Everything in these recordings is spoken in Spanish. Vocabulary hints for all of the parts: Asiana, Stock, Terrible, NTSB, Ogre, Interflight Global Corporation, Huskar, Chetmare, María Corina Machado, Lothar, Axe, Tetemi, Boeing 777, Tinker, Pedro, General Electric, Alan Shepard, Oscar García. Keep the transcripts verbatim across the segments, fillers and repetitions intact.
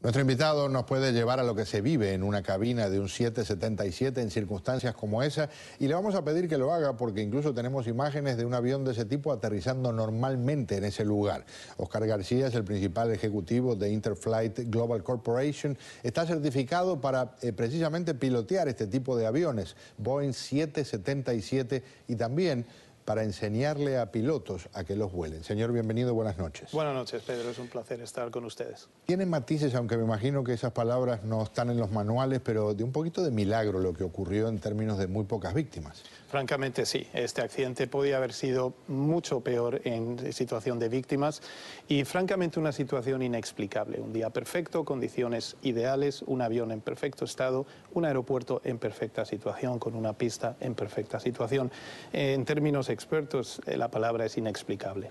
Nuestro invitado nos puede llevar a lo que se vive en una cabina de un siete setenta y siete en circunstancias como esa, y le vamos a pedir que lo haga porque incluso tenemos imágenes de un avión de ese tipo aterrizando normalmente en ese lugar. Oscar García es el principal ejecutivo de Interflight Global Corporation. Está certificado para eh, precisamente pilotear este tipo de aviones, Boeing siete setenta y siete, y también para enseñarle a pilotos a que los vuelen. Señor, bienvenido, buenas noches. Buenas noches, Pedro, es un placer estar con ustedes. Tienen matices, aunque me imagino que esas palabras no están en los manuales, pero de un poquito de milagro lo que ocurrió en términos de muy pocas víctimas. Francamente, sí. Este accidente podía haber sido mucho peor en situación de víctimas y, francamente, una situación inexplicable. Un día perfecto, condiciones ideales, un avión en perfecto estado, un aeropuerto en perfecta situación, con una pista en perfecta situación. En términos expertos, la palabra es inexplicable.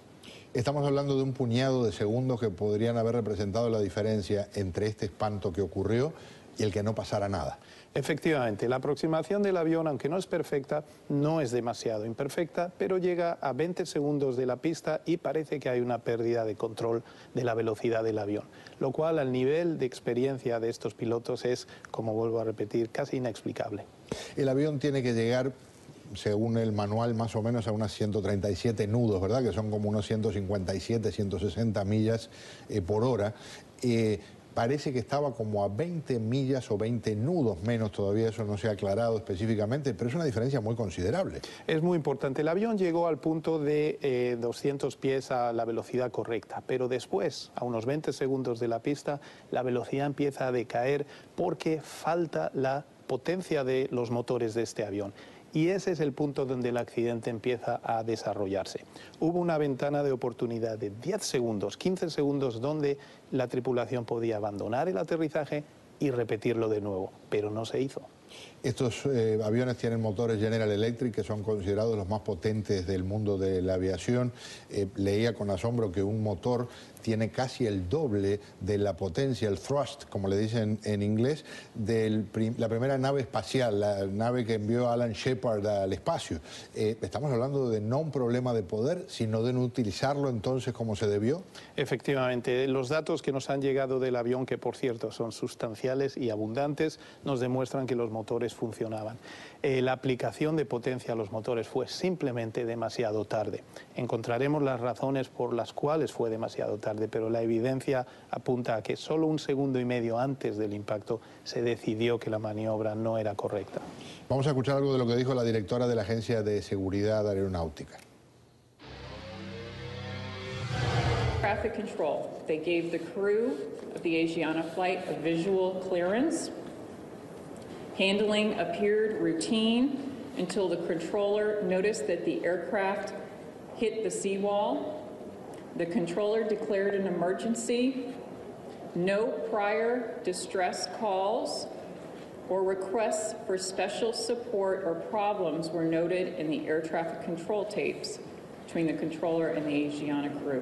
Estamos hablando de un puñado de segundos que podrían haber representado la diferencia entre este espanto que ocurrió y el que no pasara nada. Efectivamente, la aproximación del avión, aunque no es perfecta, no es demasiado imperfecta, pero llega a veinte segundos de la pista y parece que hay una pérdida de control de la velocidad del avión, lo cual al nivel de experiencia de estos pilotos es, como vuelvo a repetir, casi inexplicable. El avión tiene que llegar, según el manual, más o menos a unas ciento treinta y siete nudos, ¿verdad? Que son como unos ciento cincuenta y siete, ciento sesenta millas eh, por hora. Eh, Parece que estaba como a veinte millas o veinte nudos menos, todavía eso no se ha aclarado específicamente, pero es una diferencia muy considerable. Es muy importante. El avión llegó al punto de eh, doscientos pies a la velocidad correcta, pero después, a unos veinte segundos de la pista, la velocidad empieza a decaer porque falta la potencia de los motores de este avión. Y ese es el punto donde el accidente empieza a desarrollarse. Hubo una ventana de oportunidad de diez segundos, quince segundos, donde la tripulación podía abandonar el aterrizaje y repetirlo de nuevo, pero no se hizo. Estos eh, aviones tienen motores General Electric, que son considerados los más potentes del mundo de la aviación. Eh, leía con asombro que un motor tiene casi el doble de la potencia, el thrust, como le dicen en inglés, de prim la primera nave espacial, la nave que envió Alan Shepard al espacio. Eh, estamos hablando de no un problema de poder, sino de no utilizarlo entonces como se debió. Efectivamente, los datos que nos han llegado del avión, que por cierto son sustanciales y abundantes, nos demuestran que los motores funcionaban. Eh, la aplicación de potencia a los motores fue simplemente demasiado tarde. Encontraremos las razones por las cuales fue demasiado tarde, pero la evidencia apunta a que solo un segundo y medio antes del impacto se decidió que la maniobra no era correcta. Vamos a escuchar algo de lo que dijo la directora de la Agencia de Seguridad Aeronáutica. Traffic control. They gave the crew of the Asiana flight a visual clearance. Handling appeared routine until the controller noticed that the aircraft hit the seawall. The controller declared an emergency. No prior distress calls or requests for special support or problems were noted in the air traffic control tapes between the controller and the Asiana crew.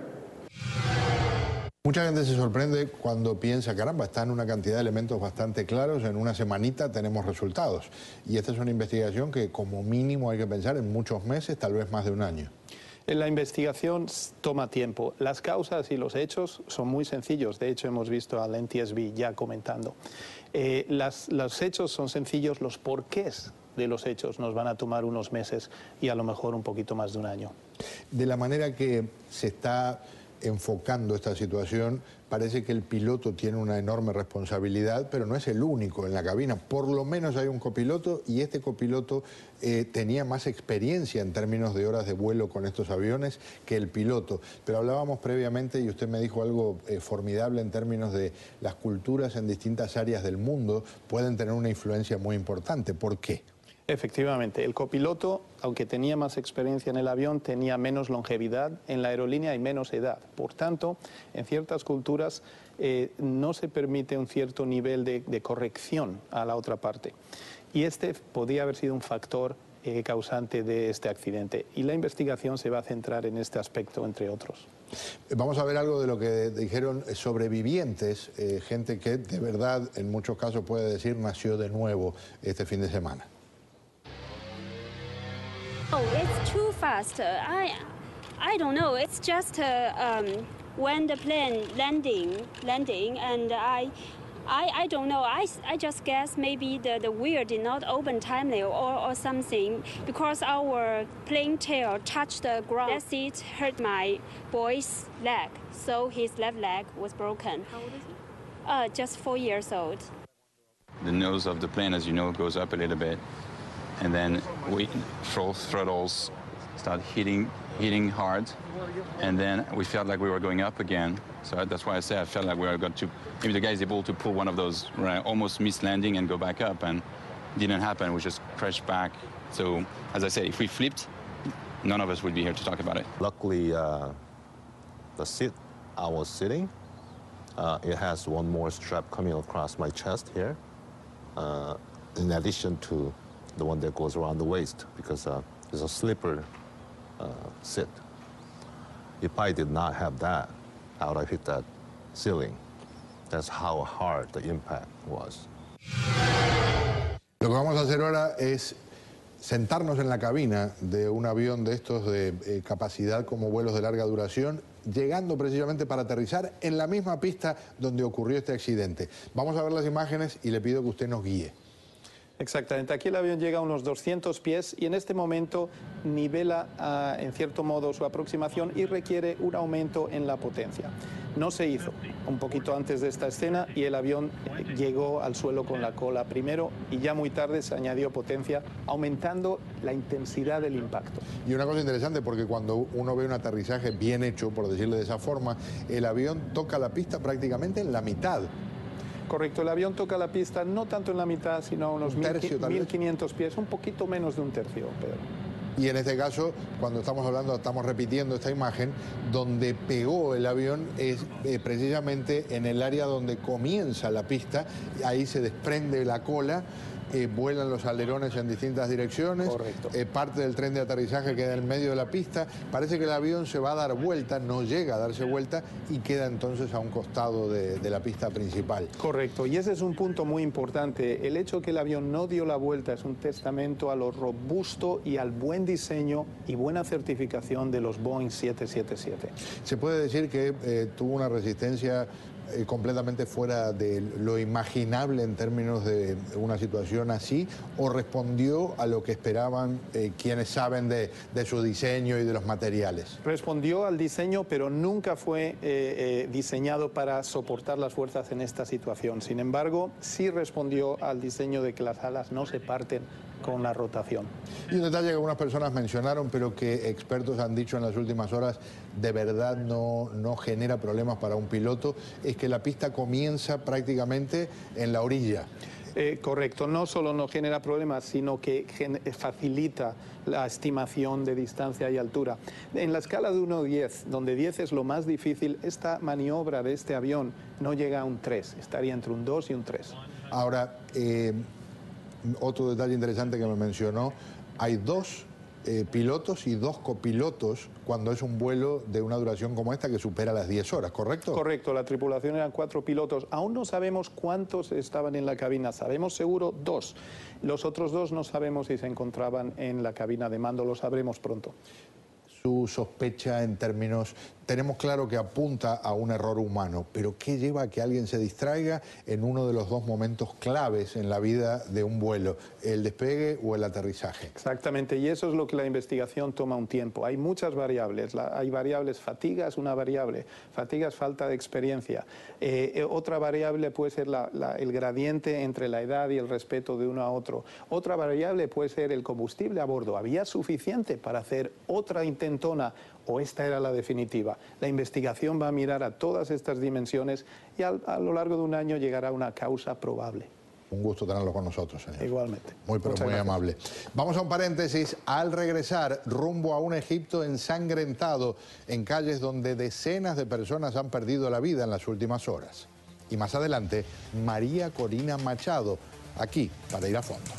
Mucha gente se sorprende cuando piensa, caramba, están una cantidad de elementos bastante claros, en una semanita tenemos resultados. Y esta es una investigación que como mínimo hay que pensar en muchos meses, tal vez más de un año. La investigación toma tiempo. Las causas y los hechos son muy sencillos. De hecho, hemos visto al N T S B ya comentando. Eh, las, los hechos son sencillos, los porqués de los hechos nos van a tomar unos meses y a lo mejor un poquito más de un año. De la manera que se está enfocando esta situación, parece que el piloto tiene una enorme responsabilidad, pero no es el único en la cabina. Por lo menos hay un copiloto, y este copiloto eh, tenía más experiencia en términos de horas de vuelo con estos aviones que el piloto. Pero hablábamos previamente y usted me dijo algo eh, formidable en términos de las culturas en distintas áreas del mundo pueden tener una influencia muy importante. ¿Por qué? Efectivamente, el copiloto, aunque tenía más experiencia en el avión, tenía menos longevidad en la aerolínea y menos edad. Por tanto, en ciertas culturas eh, no se permite un cierto nivel de, de corrección a la otra parte. Y este podía haber sido un factor eh, causante de este accidente. Y la investigación se va a centrar en este aspecto, entre otros. Vamos a ver algo de lo que dijeron sobrevivientes, eh, gente que de verdad, en muchos casos puede decir, nació de nuevo este fin de semana. Oh, it's too fast. Uh, I, I don't know. It's just uh, um, when the plane landing, landing, and I, I, I don't know. I, I just guess maybe the, the wheel did not open timely or, or something, because our plane tail touched the ground. That's it, hurt my boy's leg, so his left leg was broken. How old is he? Uh, just four years old. The nose of the plane, as you know, goes up a little bit, and then we full throttles start hitting, hitting hard, and then we felt like we were going up again. So that's why I say I felt like we were got to. Maybe the guy is able to pull one of those right, almost miss landing and go back up, and didn't happen. We just crashed back. So as I say, if we flipped, none of us would be here to talk about it. Luckily, uh, the seat I was sitting, uh, it has one more strap coming across my chest here. Uh, in addition to the one that goes around the waist, because uh, it's a slipper uh, sit. If I did not have that, I would have hit that ceiling. That's how hard the impact was. Lo que vamos a hacer ahora es sentarnos en la cabina de un avión de estos de eh, capacidad como vuelos de larga duración, llegando precisamente para aterrizar en la misma pista donde ocurrió este accidente. Vamos a ver las imágenes y le pido que usted nos guíe. Exactamente, aquí el avión llega a unos doscientos pies y en este momento nivela uh, en cierto modo su aproximación y requiere un aumento en la potencia. No se hizo un poquito antes de esta escena y el avión llegó al suelo con la cola primero y ya muy tarde se añadió potencia, aumentando la intensidad del impacto. Y una cosa interesante, porque cuando uno ve un aterrizaje bien hecho, por decirlo de esa forma, el avión toca la pista prácticamente en la mitad. Correcto, el avión toca la pista no tanto en la mitad, sino a unos mil quinientos pies, un poquito menos de un tercio, Pedro. Y en este caso, cuando estamos hablando, estamos repitiendo esta imagen, donde pegó el avión es eh, precisamente en el área donde comienza la pista, ahí se desprende la cola, eh, vuelan los alerones en distintas direcciones, eh, parte del tren de aterrizaje queda en medio de la pista, parece que el avión se va a dar vuelta, no llega a darse vuelta y queda entonces a un costado de, de la pista principal. Correcto, y ese es un punto muy importante, el hecho que el avión no dio la vuelta es un testamento a lo robusto y al buen diseño y buena certificación de los Boeing siete siete siete. Se puede decir que eh, tuvo una resistencia eh, completamente fuera de lo imaginable en términos de una situación así, o respondió a lo que esperaban eh, quienes saben de, de su diseño y de los materiales. Respondió al diseño, pero nunca fue eh, eh, diseñado para soportar las fuerzas en esta situación. Sin embargo, sí respondió al diseño de que las alas no se parten con la rotación. Y un detalle que algunas personas mencionaron, pero que expertos han dicho en las últimas horas, de verdad no, no genera problemas para un piloto, es que la pista comienza prácticamente en la orilla. Eh, correcto, no solo no genera problemas, sino que gen facilita la estimación de distancia y altura. En la escala de uno a diez, donde diez es lo más difícil, esta maniobra de este avión no llega a un tres, estaría entre un dos y un tres. Ahora, eh... otro detalle interesante que me mencionó, hay dos eh, pilotos y dos copilotos cuando es un vuelo de una duración como esta que supera las diez horas, ¿correcto? Correcto, la tripulación eran cuatro pilotos. Aún no sabemos cuántos estaban en la cabina, sabemos seguro dos. Los otros dos no sabemos si se encontraban en la cabina de mando, lo sabremos pronto. Su sospecha en términos, tenemos claro que apunta a un error humano, pero ¿qué lleva a que alguien se distraiga en uno de los dos momentos claves en la vida de un vuelo, el despegue o el aterrizaje? Exactamente, y eso es lo que la investigación toma un tiempo. Hay muchas variables, la, hay variables, fatiga es una variable, fatiga es falta de experiencia. Eh, otra variable puede ser la, la, el gradiente entre la edad y el respeto de uno a otro. Otra variable puede ser el combustible a bordo, ¿había suficiente para hacer otra intención? ¿O esta era la definitiva? La investigación va a mirar a todas estas dimensiones y al, a lo largo de un año llegará una causa probable. Un gusto tenerlo con nosotros, señor. Igualmente. Muy, pero muy amable. Vamos a un paréntesis. Al regresar, rumbo a un Egipto ensangrentado, en calles donde decenas de personas han perdido la vida en las últimas horas. Y más adelante, María Corina Machado, aquí, para ir a fondo.